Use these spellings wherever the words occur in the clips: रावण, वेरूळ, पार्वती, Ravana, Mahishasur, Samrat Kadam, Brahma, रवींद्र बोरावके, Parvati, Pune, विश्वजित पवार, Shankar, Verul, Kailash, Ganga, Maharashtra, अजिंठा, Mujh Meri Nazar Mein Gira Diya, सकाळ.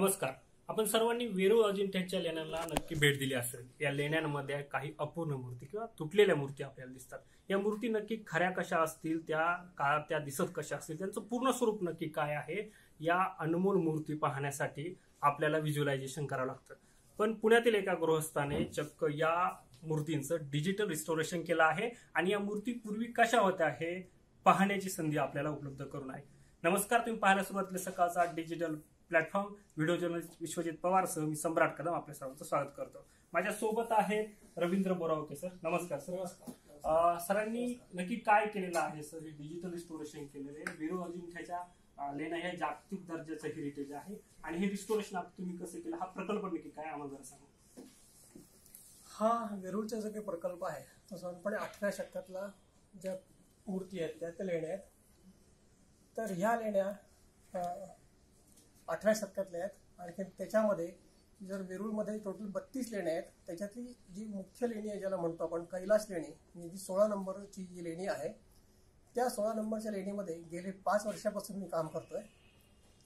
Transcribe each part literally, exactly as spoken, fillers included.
नमस्कार। आपण सर्वांनी वेरूळ अजिंठ्याच्या लेण्यांना नक्की भेट दिली असेल। या लेण्यांमध्ये काही अपूर्ण मूर्ती किंवा तुटलेल्या मूर्ती आपल्याला दिसतात। या मूर्ती नक्की खऱ्या कशा असतील, त्या काळात त्या दिसत कशा असतील, त्यांचं पूर्ण स्वरूप नक्की काय आहे, या अनमोल मूर्ती पाहण्यासाठी आपल्याला व्हिज्युअलायझेशन करावं लागतं। पण पुण्यातील एका गृहस्थाने चक्क या मूर्तींचं डिजिटल रिस्टोरेशन केलं आहे आणि या मूर्ती पूर्वी कशा होत्या हे पाहण्याची संधी आपल्याला उपलब्ध करून आहे। नमस्कार, तुम्ही पाहायला सुरुवातले सकाळचा digital platform. Video journalist विश्वजित पवार sir, मी सम्राट कदम आपल्या सर्वांचं स्वागत करतो। माझ्या सोबत आहेत रवींद्र बोरावके सर। नमस्कार सर। नमस्कार। सरांनी नक्की काय केलेलं आहे सर? हे डिजिटल रिस्टोरेशन केलेलं आहे वेरूळ अजिंठ्याच्या लेण्या, हे जागतिक दर्जाचं हेरिटेज आहे आणि हे रिस्टोरेशन तुम्ही कसं केलं, हा प्रकल्प नक्की काय आम्हाला जरा सांगा। हा वेरूळचा जो काही प्रकल्प आहे तो साधारणपणे आठव्या शतकातला ज्या मूर्ती आहेत त्या लेण्या आहेत। तर ह्या लेण्या आठव्या शतकातल्या आहेत आणि त्याच्यामध्ये जर वेरूळमध्ये टोटल बत्तीस लेण्या आहेत, त्याच्यातली जी मुख्य लेणी आहे ज्याला म्हणतो आपण कैलाश लेणी, म्हणजे जी सोळा नंबरची जी लेणी आहे, त्या सोळा नंबरच्या लेणीमध्ये गेले पाच वर्षापासून मी काम करतोय।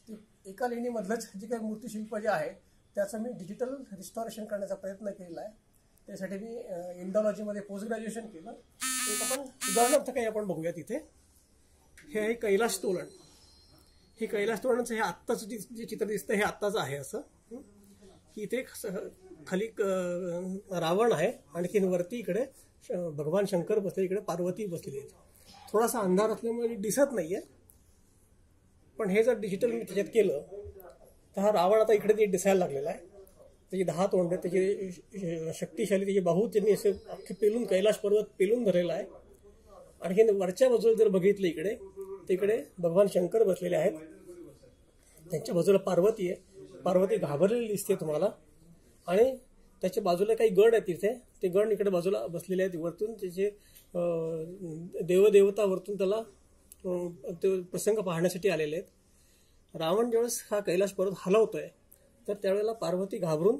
ती एका लेणीमधलंच जी काही मूर्तीशिल्प जे आहे त्याचं मी डिजिटल रिस्टॉरेशन करण्याचा प्रयत्न केलेला आहे। त्यासाठी मी इंडॉलॉजीमध्ये पोस्ट ग्रॅज्युएशन केलं। एक आपण उदाहरणार्थ काही आपण बघूया तिथे, हे आहे कैलाश तोरण। हे कैलाश तोरणाचं हे आत्ताचं जे चित्र दिसतं हे आत्ताचं आहे। असं की इथे खाली रावण आहे, आणखीन वरती इकडे भगवान शंकर बसले, इकडे पार्वती बसलेली आहे। थोडासा अंधार असल्यामुळे दिसत नाहीये, पण हे जर डिजिटल मी त्याच्यात केलं तर हा रावण आता इकडे ते दिसायला लागलेला आहे। त्याची दहा तोंड, त्याची शक्तिशाली त्याची बाहू, त्यांनी असे अख्खे पेलून कैलाश पर्वत पेलून धरलेला आहे। आणखीन वरच्या बाजूला जर बघितलं इकडे, तिकडे भगवान शंकर बसलेले आहेत, त्यांच्या बाजूला पार्वती आहे। पार्वती घाबरलेली दिसते तुम्हाला आणि त्याच्या बाजूला काही गड आहेत, तिथे ते गड इकडे बाजूला बसलेले आहेत। वरतून त्याचे देवदेवता वरतून त्याला ते प्रसंग पाहण्यासाठी आलेले आहेत। रावण ज्यावेळेस हा कैलाश पर्वत हलवतोय तर त्यावेळेला पार्वती घाबरून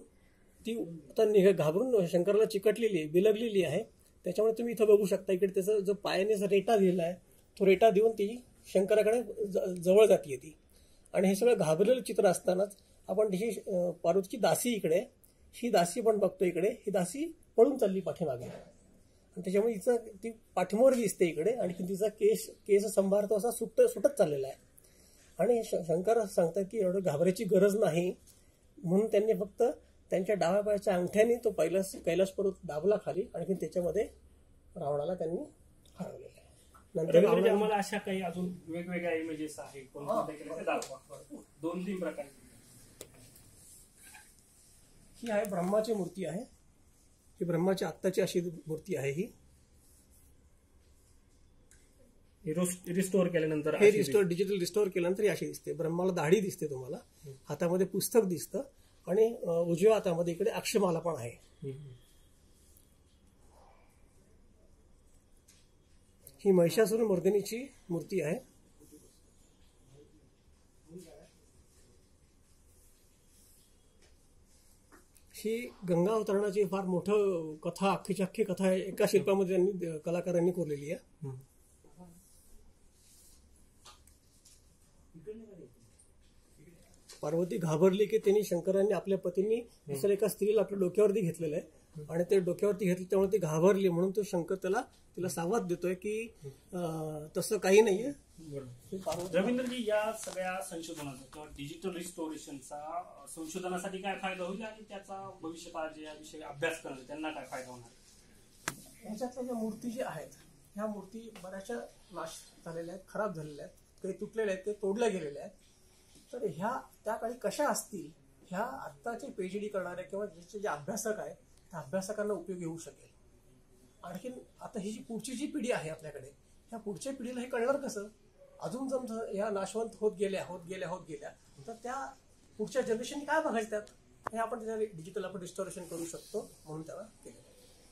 ती आता निघ घाबरून शंकरला चिकटलेली आहे, बिलगलेली आहे। त्याच्यामुळे तुम्ही इथं बघू शकता इकडे त्याचा जो पायाने रेटा दिलेला आहे तो रेटा देऊन ती शंकराकडे जवळ जाते ती। आणि हे सगळं घाबरलेलं चित्र असतानाच आपण ही पार्वतीची दासी इकडे, ही दासी पण बघतो इकडे, ही दासी पळून चालली पाठीमागे आणि त्याच्यामुळे हिचा ती पाठीमोर दिसते इकडे, आणखी तिचा केस केस संभार तो असा सुट सुटत चाललेला आहे। आणि शंकर सांगतात की एवढं घाबरायची गरज नाही, म्हणून त्यांनी फक्त त्यांच्या डाव्या पायाच्या अंगठ्याने तो कैलास कैलाश पर्वत दाबला खाली, आणखी त्याच्यामध्ये रावणाला त्यांनी हरवले। नंतर आम्हाला अशा काही अजून वेगवेगळ्या इमेजेस आहेत, दोन तीन प्रकार। ही आहे ब्रह्माची मूर्ती आहे, ही ब्रह्माची आत्ताची अशी मूर्ती आहे। ही रिस्टोअर केल्यानंतर, हे रिस्टोअर डिजिटल रिस्टोअर केल्यानंतर ही अशी दिसते। ब्रह्माला दाढी दिसते तुम्हाला, हातामध्ये पुस्तक दिसतं आणि उजव्या हातामध्ये इकडे अक्षमाला पण आहे। ही महिषासुर मर्दिनीची मूर्ती आहे। ही गंगा अवतरणाची फार मोठं कथा, अख्खीची अख्खी कथा एका शिल्पामध्ये त्यांनी कलाकारांनी कोरलेली आहे। पार्वती घाबरली की त्यांनी शंकरांनी आपल्या पतींनी दुसऱ्या एका स्त्रीला आपल्या डोक्यावरती घेतलेलं आहे आणि ते डोक्यावरती घेतली त्यामुळे ती घाबरली, म्हणून तो शंकर त्याला तिला सावध देतोय की तसं काही नाहीये। रवींद्रजी, या सगळ्या संशोधनाचा किंवा डिजिटल रिस्टोरेशनचा संशोधनासाठी काय फायदा होईल आणि त्याचा भविष्यकाळात याविषयी अभ्यास करणार त्यांना काय फायदा होणार? याच्यातल्या ज्या मूर्ती ज्या आहेत ह्या मूर्ती बऱ्याचशा नाश झालेल्या आहेत, खराब झालेल्या आहेत, काही तुटलेल्या आहेत, ते तोडल्या गेलेल्या आहेत। तर ह्या त्या काळी कशा असतील ह्या आत्ताचे पीएचडी करणाऱ्या किंवा ज्याचे जे अभ्यासक आहेत अभ्यासकांना उपयोगी होऊ शकेल। आणखीन आता ही जी पुढची जी पिढी आहे आपल्याकडे, ह्या पुढच्या पिढीला हे कळणार कसं? अजून जर ह्या नाशवंत होत गेल्या होत गेल्या होत गेल्या तर त्या पुढच्या जनरेशन काय बघायचं त्यात, हे आपण त्याच्या डिजिटल आपण रिस्टोरेशन करू शकतो, म्हणून त्याला केलं।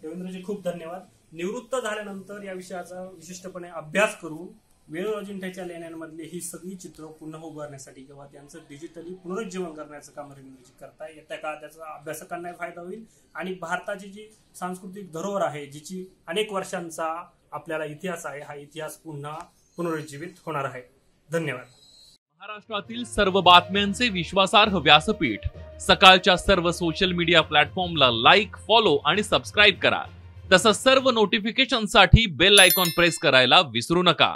रवींद्रजी खूप धन्यवाद। निवृत्त झाल्यानंतर या विषयाचा विशिष्टपणे अभ्यास करून वेरूळ अजिंठ्याच्या लेण्यांमधली ही सगळी चित्र पुन्हा उभारण्यासाठी किंवा त्यांचं डिजिटली पुनरुज्जीवन करण्याचं काम रवींद्रजी करताय। येत्या काळात त्याचा अभ्यासकांनाही फायदा होईल आणि भारताची जी सांस्कृतिक धरोहर आहे, जिची अनेक वर्षांचा आपल्याला इतिहास आहे, हा इतिहास पुन्हा पुनरुज्जीवित होणार आहे। धन्यवाद। महाराष्ट्रातील सर्व बातम्यांचे विश्वासार्ह व्यासपीठ सकाळच्या सर्व सोशल मीडिया प्लॅटफॉर्मला लाईक फॉलो आणि सबस्क्राइब करा। तसंच सर्व नोटिफिकेशनसाठी बेल आयकॉन प्रेस करायला विसरू नका।